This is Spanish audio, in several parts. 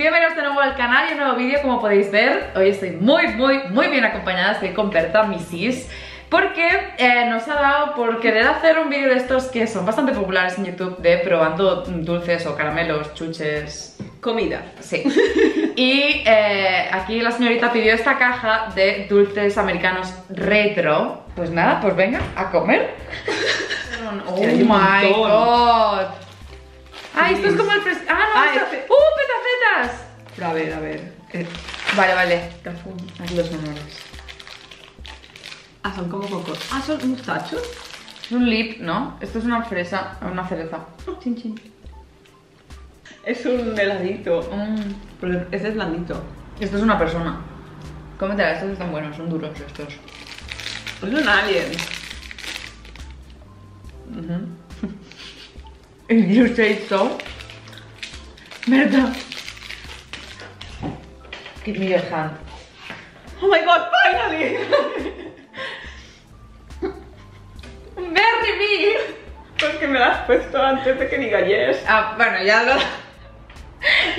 bienvenidos de nuevo al canal y un nuevo vídeo. Como podéis ver, hoy estoy muy bien acompañada. Estoy con Berta, mi sis, porque nos ha dado por querer hacer un vídeo de estos que son bastante populares en YouTube, de probando dulces o caramelos, chuches, comida. Sí. Y aquí la señorita pidió esta caja de dulces americanos retro. Pues nada, pues venga, a comer. Oh my god. Ah, esto es como el... Ah, no, petacetas. Pero a ver Vale aquí los menores. Ah, son como cocos. Ah, son mustachos. Es un lip, ¿no? Esto es una fresa, una cereza. Chin, chin. Es un heladito. Pero este es blandito. Esto es una persona. Cómetela, estos están buenos, son duros estos. Es un alien. If you say so. Merda. Give me your hand. Oh my god, finally. Merry me. Porque me la has puesto antes de que diga yes. Ah, bueno, ya lo...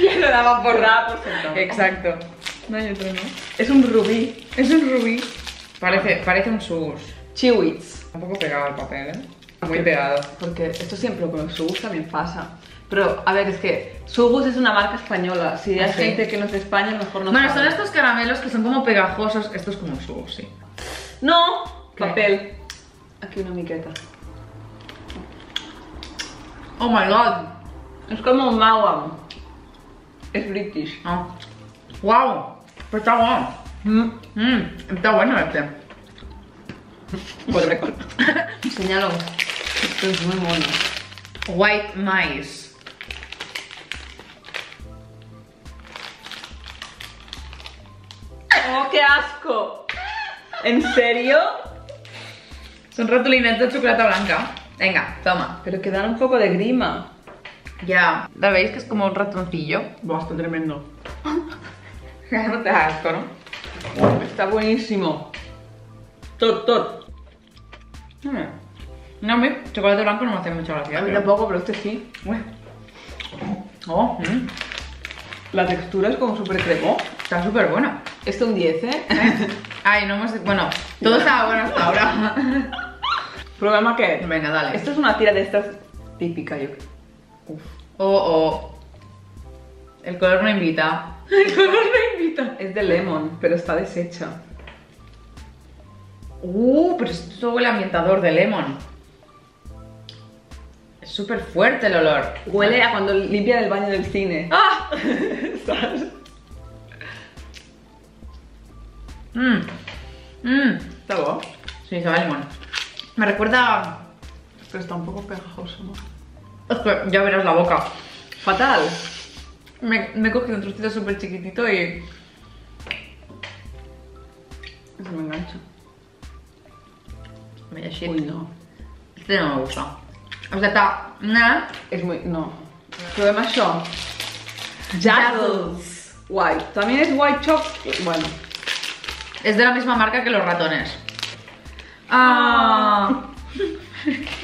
ya lo daba por nada, por sentado. Exacto. No hay otro, ¿no? Es un rubí. Es un rubí. Parece un sus. Chiwits. Un poco pegado al papel, ¿eh? Muy pegado. Porque esto siempre con el Sub-Use también pasa. Pero, a ver, es que Sub-Use es una marca española. Si hay gente que no es de España, mejor no. Bueno, sabe. Son estos caramelos que son como pegajosos. Esto es como el Sub-Use, sí. No, ¿qué? Papel. Aquí una miqueta. Oh my god. Es como un Mau-Am. Es british. Oh. Wow. Pero está bueno. Está bueno este. Correcto. Señalo. Esto es muy mono. White mice. ¡Oh, qué asco! ¿En serio? Son rotulinetes de chocolate blanca. Venga, toma. Pero que dan un poco de grima. Ya. ¿La veis que es como un ratoncillo? Buah, está tremendo. No te hagas asco, ¿no? Está buenísimo. Tot. No, a mí chocolate blanco no me hace mucha gracia. A mí tampoco, pero este sí. Uy. Oh. La textura es como súper cremó. Está súper buena. Esto un 10, ¿eh? Ay, no hemos... Bueno, todo estaba bueno hasta ahora. ¿Programa qué? Venga, dale. Esto es una tira de estas típica, yo creo. Uf. Oh. El color no invita. El color no invita. Es de lemon, pero está deshecha. Pero esto es todo el ambientador de lemon. Es súper fuerte el olor. Huele a cuando limpian el baño del cine. ¡Ah! ¿Sabes? ¿Está bueno? Sí, sabe a limón. Me recuerda... Pero está un poco pegajoso, ¿no? Es que ya verás la boca. Fatal. Me he cogido un trocito súper chiquitito y... se me engancha. Vaya shit. Uy, no. Este no me gusta. O sea, está... Nah. Es muy... No. Problemas son... Jazz White. También es White Chocolate. Bueno. Es de la misma marca que los ratones. Ah.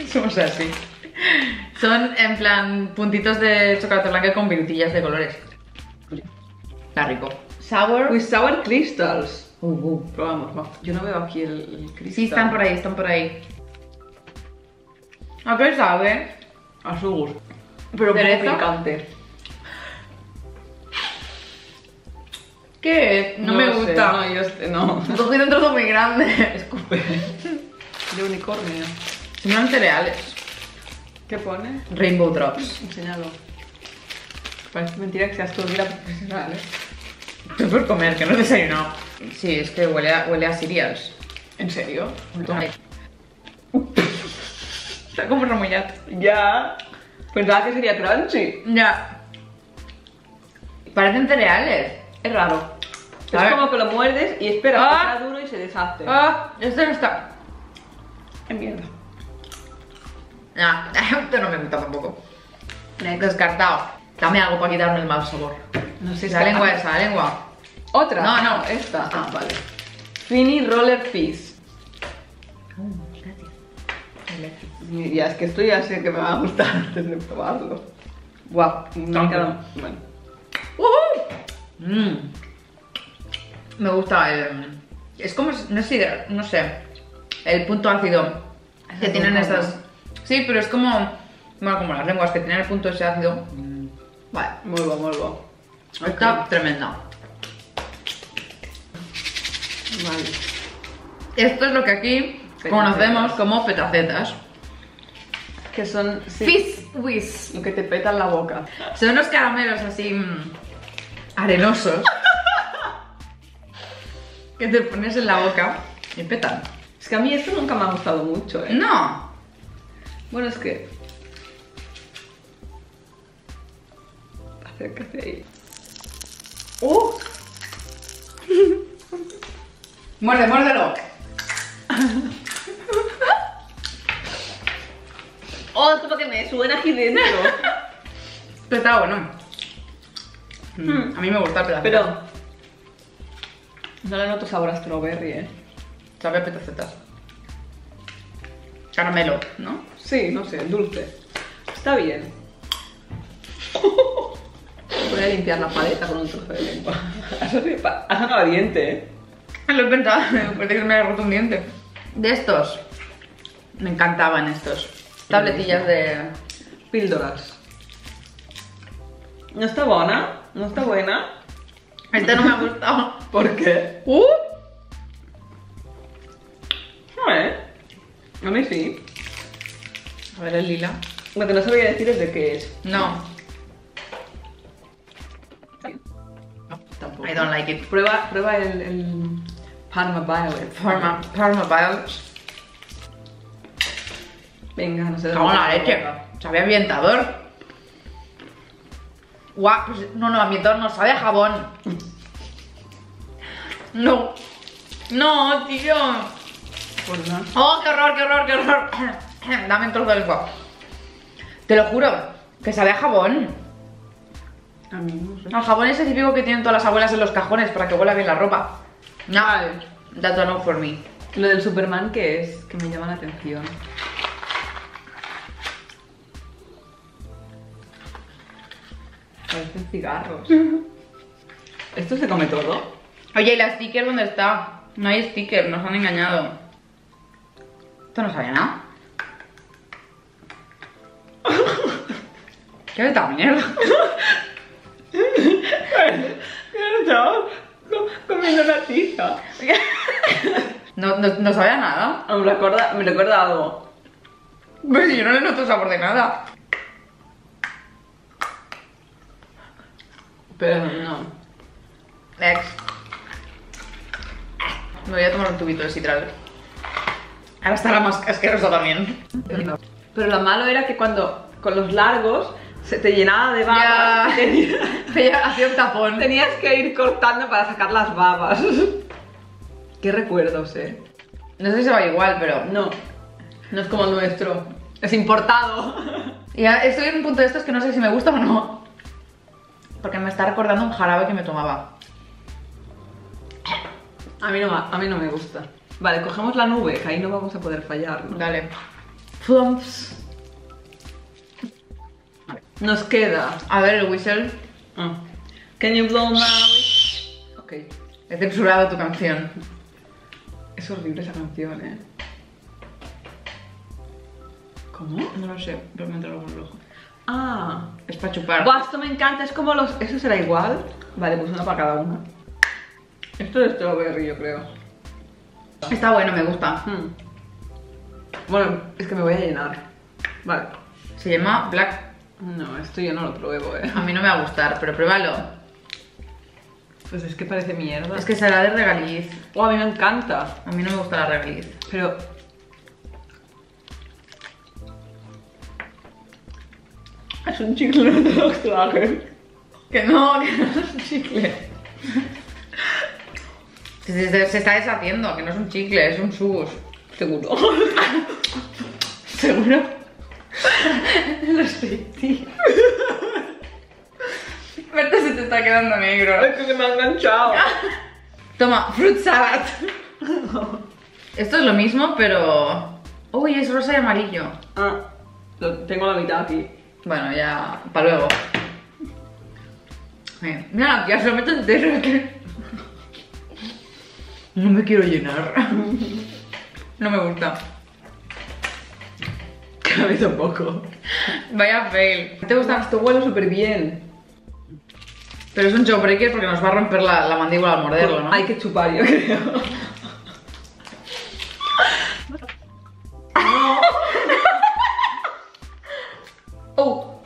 Somos así. Son en plan puntitos de chocolate blanco con virutillas de colores. Está rico. Sour. With sour crystals. Probamos, va. Yo no veo aquí el cristal. Sí, están por ahí, están por ahí. ¿A qué sabe? A su gusto. Pero muy picante. ¿Qué es? No, me gusta. No, yo no. He cogido un trozo muy grande. Escupe. De unicornio. Se me dan cereales. ¿Qué pone? Rainbow Drops. Enséñalo. Parece mentira que seas tú guía profesional, ¿eh? Estoy por comer, que no he desayunado. Sí, es que huele a cereals. ¿En serio? Está como remollado. Ya. Pensaba que sería crunchy. Ya. Parecen cereales. Es raro. Es como que lo muerdes y esperas que sea duro y se deshace. Este no está. En mierda. Nah, esto no me gusta tampoco. Descartado. Dame algo para quitarme el mal sabor. No sé si la lengua esa, la lengua. ¿Otra? No, esta. Ah, vale. Fini Roller Fizz. Gracias. Ya, es que esto ya sé que me va a gustar antes de probarlo. Guau, me ha quedado. Bueno. Me gusta el... Es como... No sé, el punto ácido que tienen estas... Sí, pero es como... Bueno, como las lenguas que tienen el punto ese ácido. Vale, muy bueno, muy bueno. Está tremenda. Vale. Esto es lo que aquí conocemos como petacetas. Que son... Fizz whizz. Que te petan la boca. Son unos caramelos así... arenosos. Que te pones en la boca y petan. Es que a mí esto nunca me ha gustado mucho, ¿eh? No. Bueno, es que... Acércate ahí. ¡Oh! Muerde, muérdelo. Oh, es como que me suena aquí dentro. Pero está bueno. A mí me gusta el pedazo. Pero... No le noto sabor a strawberry, ¿eh? Sabe a petacetas. Caramelo, ¿no? Sí, no sé, dulce. Está bien. Voy a limpiar la paleta con un trozo de lengua. Has sacado diente, ¿eh? Lo he inventado, parece que me ha roto un diente. De estos. Me encantaban estos. Tabletillas de... píldoras. No está buena, no está buena. Esta no me ha gustado. ¿Por qué? No, a mí sí. A ver, el lila. Lo que no sabía decir es de qué es. No. Tampoco. I don't like it. Prueba el Parma Bio. Parma Bio. Venga, no sé. Cago en la leche. Sabe ambientador. Guau, pues no, ambientador no, sabe a jabón. No. No, tío. Pues no. Oh, qué horror, qué horror, qué horror. Dame un trozo de lengua. Te lo juro, que sabe a jabón. A mí no sé. El jabón es el típico que tienen todas las abuelas en los cajones para que huela bien la ropa. No, that's a no for me. Lo del Superman, ¿qué es? Que me llama la atención. Parecen cigarros. ¿Esto se come todo? Oye, ¿y la sticker dónde está? No hay sticker, nos han engañado. Esto no sabía nada. ¿Qué es esta mierda? Comiendo una tiza. No sabía nada. Me recuerda algo. Pues yo no le noto sabor de nada. Pero no. Next. Me voy a tomar un tubito de citral. Ahora estará más asqueroso también. Pero lo malo era que cuando con los largos se te llenaba de babas. Te hacía un tapón. Tenías que ir cortando para sacar las babas. Qué recuerdos, eh. No sé si se va igual, pero no. No es como el nuestro. Es importado. Y estoy en un punto de estos que no sé si me gusta o no. Porque me está recordando un jarabe que me tomaba. A mí no me gusta. Vale, cogemos la nube, que ahí no vamos a poder fallar, ¿no? Dale. Plumps. Nos queda... A ver, el whistle. Can you blow now? Ok. He censurado tu canción. Es horrible esa canción, ¿eh? ¿Cómo? No lo sé, pero me entra algo rojo. Ah, es para chupar. Buah, esto me encanta, es como los... ¿Eso será igual? Vale, pues una para cada una. Esto es strawberry, yo creo. Está bueno, me gusta. Bueno, es que me voy a llenar. Vale. Se llama Black... No, esto yo no lo pruebo, eh. A mí no me va a gustar, pero pruébalo. Pues es que parece mierda. Es que será de regaliz. Oh, a mí me encanta. A mí no me gusta la regaliz. Pero... Es un chicle, no te lo traje. Que no es un chicle. Se está deshaciendo, que no es un chicle, es un subus. Seguro. ¿Seguro? Lo sé, tío. Berta, se te está quedando negro. Es que se me ha enganchado. Toma, fruit salad. Esto es lo mismo, pero... Uy, es rosa y amarillo. Ah, lo tengo la mitad aquí. Bueno, ya... Para luego. Mira, ya se lo meto entero. No me quiero llenar. No me gusta. A mí tampoco. Vaya fail. ¿Te gusta? Esto huele súper bien. Pero es un jawbreaker porque nos va a romper la mandíbula al morderlo, ¿no? Hay que chupar, yo creo. Oh.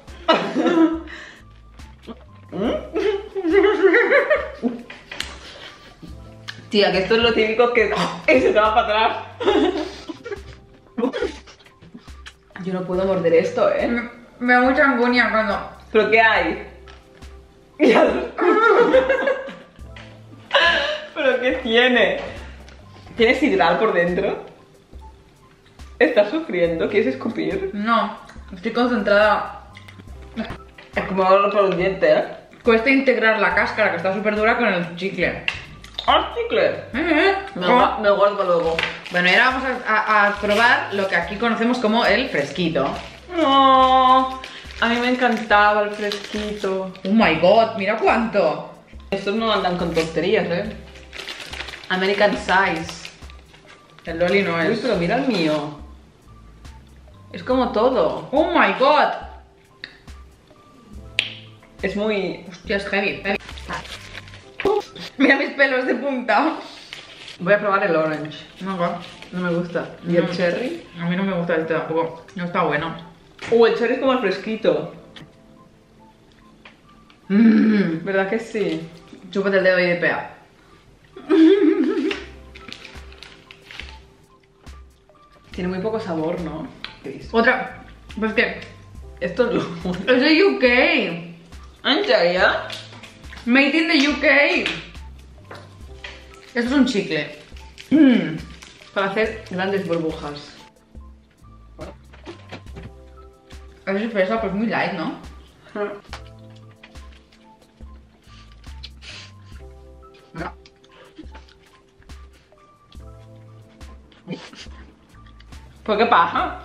Tía, que esto es lo típico que se te va para atrás. Yo no puedo morder esto, ¿eh? Me da mucha angustia cuando... ¿Pero qué hay? Ya lo escucho. ¿Pero qué tiene? ¿Tiene sidral por dentro? ¿Estás sufriendo? ¿Quieres escupir? No, estoy concentrada. Es como hablarlo por un diente, ¿eh? Cuesta integrar la cáscara, que está súper dura, con el chicle. ¡Ah, chicle! Me guardo luego. Bueno, y ahora vamos a probar lo que aquí conocemos como el fresquito. No, a mí me encantaba el fresquito. Oh my god, mira cuánto. Estos no andan con tonterías, ¿eh? American size. El loli no es. Uy, pero mira el mío. Es como todo. Oh my god. Es muy... Hostia, es heavy. Mira mis pelos de punta. Voy a probar el orange. No, no me gusta. ¿Y el cherry? A mí no me gusta este tampoco. No está bueno. El cherry es como el fresquito. ¿Verdad que sí? Chúpate el dedo y de pea. Tiene muy poco sabor, ¿no? Otra. Pues que... Esto es lo... Es de UK. ¿En serio? Made in the UK. Esto es un chicle para hacer grandes burbujas. Es fresa, pues muy light, ¿no? ¿Por qué paja?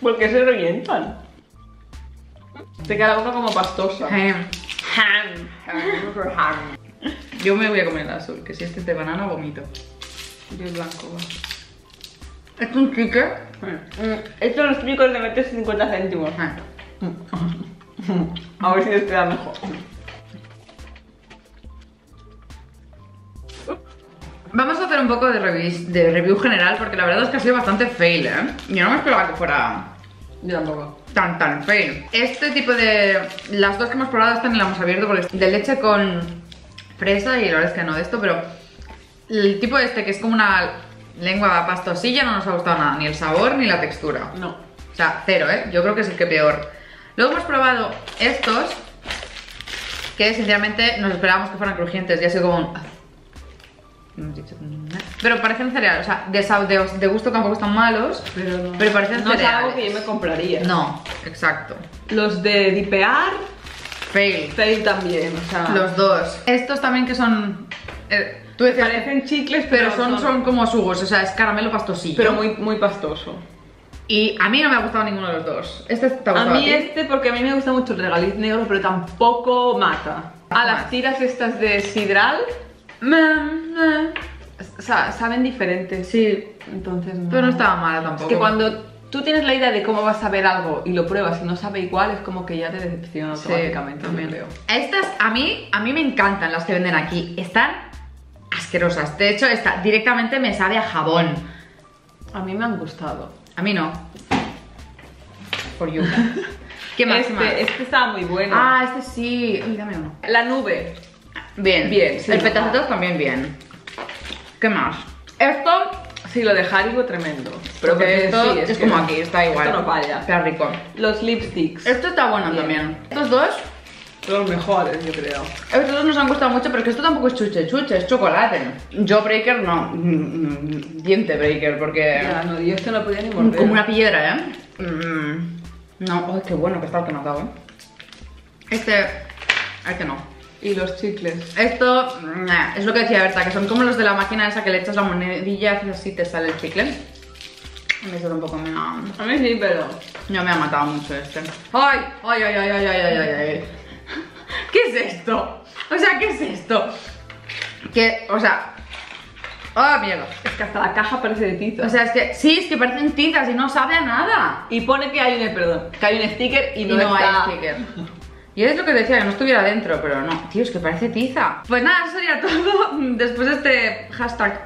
¿Por qué se revientan? Te queda uno como pastosa. Yo me voy a comer el azul, que si este es de banana, vomito. Y el blanco va. ¿Es un chicle? Esto lo explico el de meter 50 céntimos. A ver si les queda mejor. Vamos a hacer un poco de review general, porque la verdad es que ha sido bastante fail, ¿eh? Yo no me esperaba que fuera... Yo tampoco. Tan fail. Este tipo de... Las dos que hemos probado están en la hemos abierto porque de leche con fresa y la verdad es que no de esto, pero el tipo este que es como una lengua pastosilla no nos ha gustado nada, ni el sabor ni la textura. No. O sea, cero, ¿eh? Yo creo que es el que peor. Luego hemos probado estos que sinceramente nos esperábamos que fueran crujientes y ha sido como un... Pero parecen cereales, o sea, de gusto tampoco están malos, pero parecen cereales. No es algo que yo me compraría. No, exacto. Los de dipear, fail. Fail también, o sea. Los dos. Estos también que son... tú decías, parecen chicles, pero son como sugos, o sea, es caramelo pastosillo. Pero muy, muy pastoso. Y a mí no me ha gustado ninguno de los dos. Este está gustado. A mí este, porque a mí me gusta mucho el regaliz negro, pero tampoco mata. A las tiras estas de sidral... O sea, saben diferente. Sí, entonces no. Pero no estaba mala tampoco. Es que cuando tú tienes la idea de cómo vas a ver algo y lo pruebas y no sabe igual, es como que ya te decepciona automáticamente. Sí, también veo. Estas a mí me encantan las que venden aquí. Están asquerosas. De hecho, esta directamente me sabe a jabón. A mí me han gustado. A mí no. Por yuca. ¿Qué más? Este estaba muy bueno. Ah, este sí. Uy, dame uno. La nube. Bien. Bien. Sí, el petacetos también bien. ¿Qué más? Esto, sí, lo de Haribo tremendo. Pero que esto sí, es como aquí, está igual. Esto no falla. Está rico. Los lipsticks. Esto está bueno también. Estos dos, los mejores, yo creo. Estos dos nos han gustado mucho, pero es que esto tampoco es chuche, es chocolate. Yo breaker no. Diente breaker, porque... Ya, no, yo esto no podía ni morder. Como una piedra, ¿eh? No, oh, qué bueno que está el que nos da, ¿eh? Este no. Y los chicles. Esto es lo que decía Berta, que son como los de la máquina esa que le echas la monedilla y así te sale el chicle. Me suena un poco meado. A mí sí, pero no me ha matado mucho este. ¡Ay! ¡Ay, ay, ay, ay, ay, ay, ay! ¿Qué es esto? O sea, ¿qué es esto? Que, o sea... ¡Oh, mierda! Es que hasta la caja parece de tiza. O sea, es que... Sí, es que parecen tizas y no sabe a nada. Y pone que hay un... Perdón. Que hay un sticker y no está... hay sticker. Y es lo que decía, que no estuviera dentro, pero no. Tío, es que parece tiza. Pues nada, eso sería todo después de este hashtag...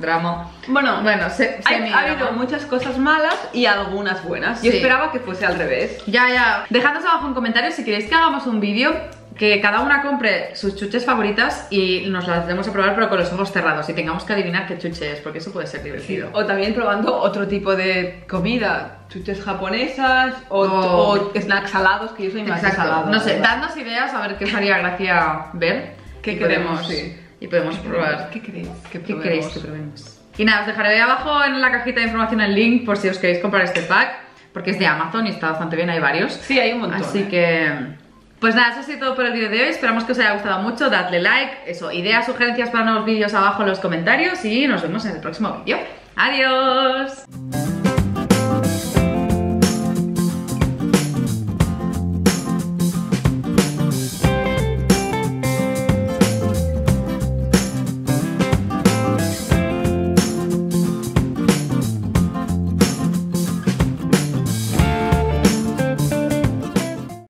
drama. Bueno, ha habido muchas cosas malas y algunas buenas. Yo esperaba que fuese al revés. Ya. Dejadnos abajo en comentarios si queréis que hagamos un vídeo que cada una compre sus chuches favoritas y nos las demos a probar, pero con los ojos cerrados y tengamos que adivinar qué chuche es, porque eso puede ser divertido. Sí. O también probando otro tipo de comida, chuches japonesas o snacks salados, que yo soy más salado. No sé, dadnos ideas a ver qué os haría gracia ver. ¿Qué queremos? Sí. Y podemos probar. ¿Qué queréis que probemos? ¿Qué queréis que probemos? Y nada, os dejaré abajo en la cajita de información el link por si os queréis comprar este pack, porque es de Amazon y está bastante bien, hay varios. Sí, hay un montón. Así que... Pues nada, eso ha sido todo por el vídeo de hoy. Esperamos que os haya gustado mucho. Dadle like, eso, ideas, sugerencias para nuevos vídeos abajo en los comentarios y nos vemos en el próximo vídeo. ¡Adiós!